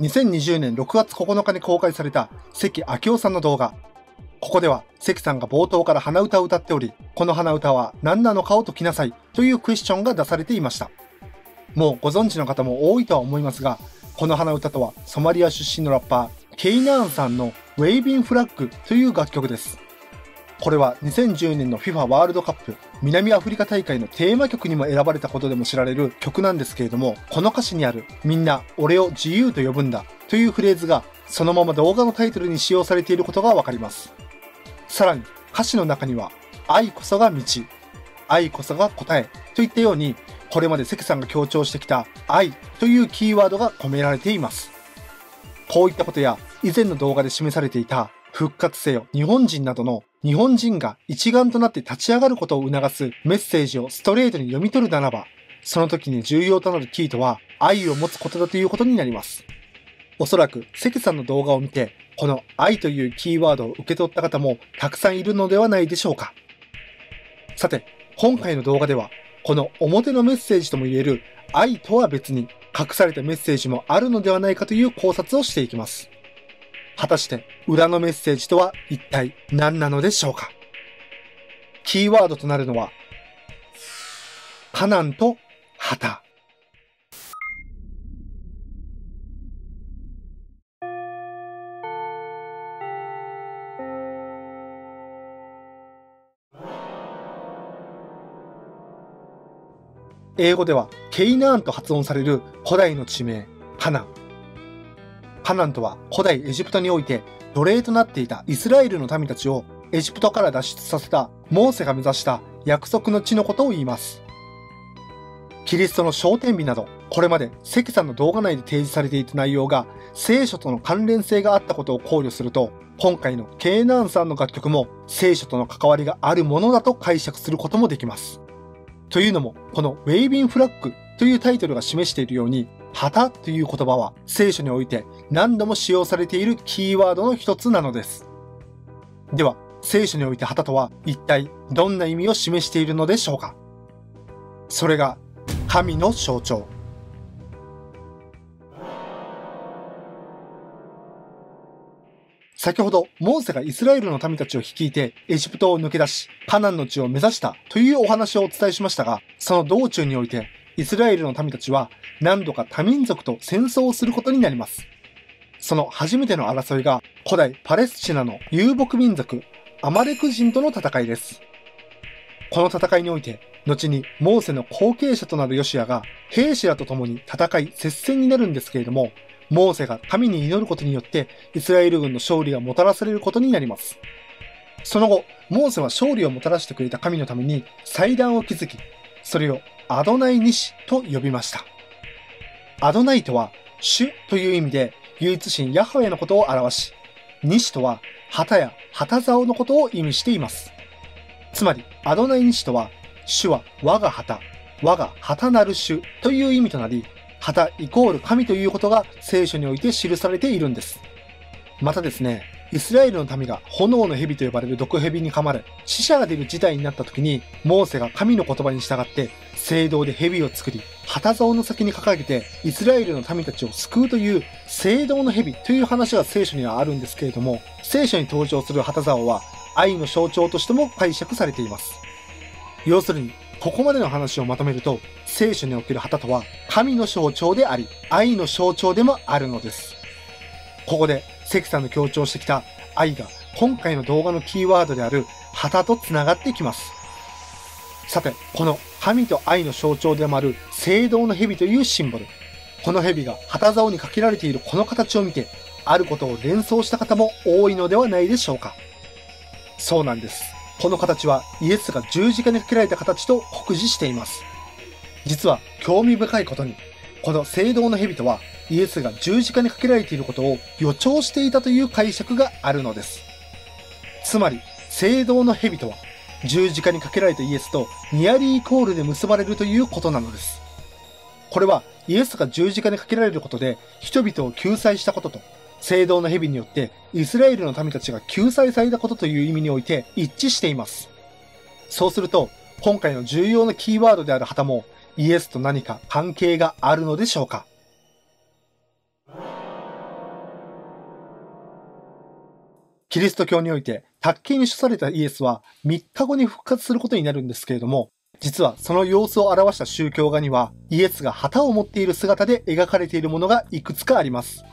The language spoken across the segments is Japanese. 2020年6月9日に公開された関明夫さんの動画。ここでは関さんが冒頭から鼻歌を歌っており、この鼻歌は何なのかを解きなさいというクエスチョンが出されていました。もうご存知の方も多いとは思いますが、この鼻歌とはソマリア出身のラッパー、ケイナーンさんの Wavin' Flag という楽曲です。これは2010年の FIFA ワールドカップ南アフリカ大会のテーマ曲にも選ばれたことでも知られる曲なんですけれども、この歌詞にあるみんな俺を自由と呼ぶんだというフレーズがそのまま動画のタイトルに使用されていることがわかります。さらに歌詞の中には愛こそが道、愛こそが答えといったように、これまで関さんが強調してきた愛というキーワードが込められています。こういったことや以前の動画で示されていた復活せよ日本人などの日本人が一丸となって立ち上がることを促すメッセージをストレートに読み取るならば、その時に重要となるキーとは愛を持つことだということになります。おそらく関さんの動画を見て、この愛というキーワードを受け取った方もたくさんいるのではないでしょうか。さて、今回の動画では、この表のメッセージともいえる愛とは別に隠されたメッセージもあるのではないかという考察をしていきます。果たして裏のメッセージとは一体何なのでしょうか。キーワードとなるのはカナンと旗。英語ではケイナーンと発音される古代の地名カナン。カナンとは古代エジプトにおいて奴隷となっていたイスラエルの民たちをエジプトから脱出させたモーセが目指した約束の地のことを言います。キリストの昇天日など、これまで関さんの動画内で提示されていた内容が聖書との関連性があったことを考慮すると、今回のケイナーンさんの楽曲も聖書との関わりがあるものだと解釈することもできます。というのも、この Wavin' Flag というタイトルが示しているように、旗という言葉は聖書において何度も使用されているキーワードの一つなのです。では、聖書において旗とは一体どんな意味を示しているのでしょうか。それが神の象徴。先ほどモーセがイスラエルの民たちを率いてエジプトを抜け出しカナンの地を目指したというお話をお伝えしましたが、その道中においてイスラエルの民たちは何度か多民族と戦争をすることになります。その初めての争いが古代パレスチナの遊牧民族アマレク人との戦いです。この戦いにおいて、後にモーセの後継者となるヨシアが兵士らと共に戦い接戦になるんですけれども、モーセが神に祈ることによってイスラエル軍の勝利がもたらされることになります。その後、モーセは勝利をもたらしてくれた神のために祭壇を築き、それをアドナイニシと呼びました。アドナイとは主という意味で唯一神ヤハウェのことを表し、ニシとは旗や旗竿のことを意味しています。つまりアドナイニシとは主は我が旗、我が旗なる主という意味となり、旗イコール神ということが聖書において記されているんです。またですね、イスラエルの民が炎の蛇と呼ばれる毒蛇に噛まれ死者が出る事態になった時に、モーセが神の言葉に従って聖堂で蛇を作り、旗竿の先に掲げてイスラエルの民たちを救うという聖堂の蛇という話が聖書にはあるんですけれども、聖書に登場する旗竿は愛の象徴としても解釈されています。要するに、ここまでの話をまとめると、聖書における旗とは神の象徴であり愛の象徴でもあるのです。ここで関さんの強調してきた愛が今回の動画のキーワードである旗とつながってきます。さて、この神と愛の象徴でもある聖堂の蛇というシンボル。この蛇が旗竿にかけられているこの形を見て、あることを連想した方も多いのではないでしょうか。そうなんです。この形はイエスが十字架にかけられた形と酷似しています。実は興味深いことに、この聖堂の蛇とはイエスが十字架にかけられていることを予兆していたという解釈があるのです。つまり、聖堂の蛇とは十字架にかけられたイエスとニアリーイコールで結ばれるということなのです。これはイエスが十字架にかけられることで人々を救済したことと、聖堂の蛇によってイスラエルの民たちが救済されたことという意味において一致しています。そうすると、今回の重要なキーワードである旗もイエスと何か関係があるのでしょうか。キリスト教において卓球に処されたイエスは3日後に復活することになるんですけれども、実はその様子を表した宗教画にはイエスが旗を持っている姿で描かれているものがいくつかあります。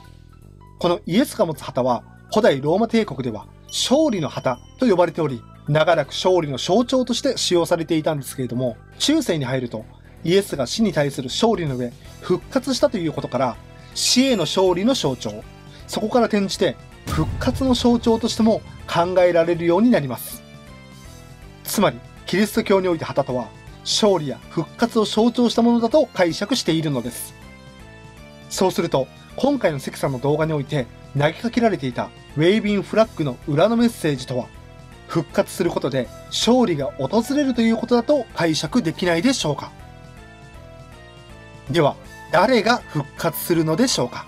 このイエスが持つ旗は古代ローマ帝国では勝利の旗と呼ばれており、長らく勝利の象徴として使用されていたんですけれども、中世に入るとイエスが死に対する勝利の上復活したということから、死への勝利の象徴、そこから転じて復活の象徴としても考えられるようになります。つまりキリスト教において旗とは勝利や復活を象徴したものだと解釈しているのです。そうすると今回の関さんの動画において投げかけられていた Wavin' Flag の裏のメッセージとは、復活することで勝利が訪れるということだと解釈できないでしょうか。では誰が復活するのでしょうか。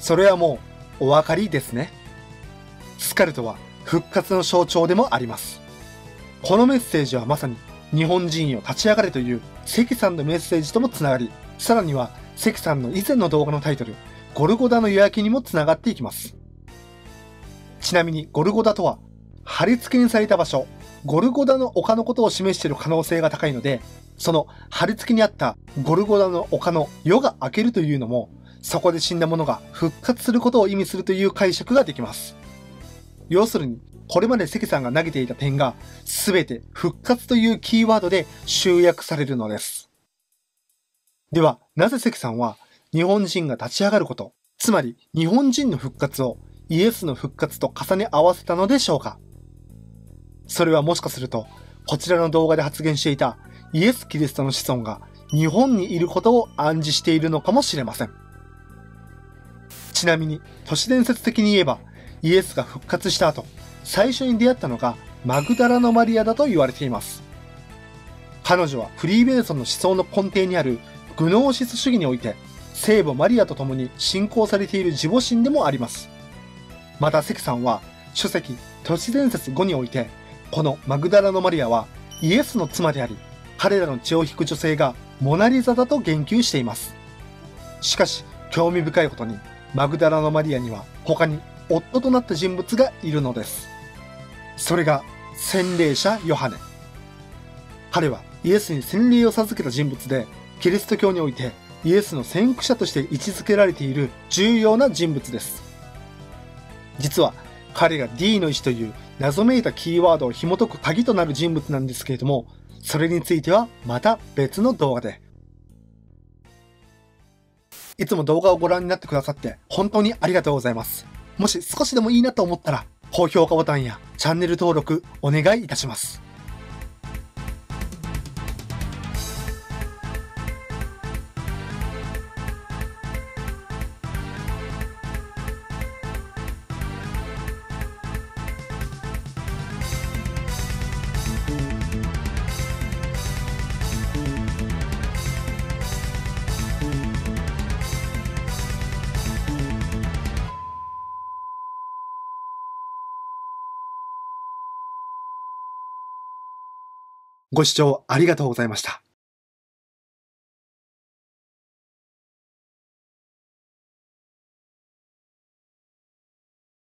それはもうお分かりですね。スカルトは復活の象徴でもあります。このメッセージはまさに日本人よ立ち上がれという関さんのメッセージともつながり、さらには関さんの以前の動画のタイトルゴルゴダの夜明けにもつながっていきます。ちなみにゴルゴダとは貼り付けにされた場所、ゴルゴダの丘のことを示している可能性が高いので、その貼り付けにあったゴルゴダの丘の夜が明けるというのも、そこで死んだ者が復活することを意味するという解釈ができます。要するに、これまで関さんが投げていた点が、すべて復活というキーワードで集約されるのです。では、なぜ関さんは日本人が立ち上がること、つまり日本人の復活をイエスの復活と重ね合わせたのでしょうか。それはもしかすると、こちらの動画で発言していたイエス・キリストの子孫が日本にいることを暗示しているのかもしれません。ちなみに、都市伝説的に言えば、イエスが復活した後、最初に出会ったのがマグダラのマリアだと言われています。彼女はフリーメイソンの思想の根底にあるグノーシス主義において、聖母マリアと共に信仰されている自母神でもあります。また関さんは、書籍都市伝説5において、このマグダラのマリアはイエスの妻であり、彼らの血を引く女性がモナリザだと言及しています。しかし興味深いことに、マグダラのマリアには他に夫となった人物がいるのです。それが洗礼者ヨハネ。彼はイエスに洗礼を授けた人物で、キリスト教においてイエスの先駆者として位置づけられている重要な人物です。実は彼が D の石という謎めいたキーワードを紐解く鍵となる人物なんですけれども、それについてはまた別の動画で。いつも動画をご覧になってくださって本当にありがとうございます。もし少しでもいいなと思ったら、高評価ボタンやチャンネル登録お願いいたします。ご視聴ありがとうございました。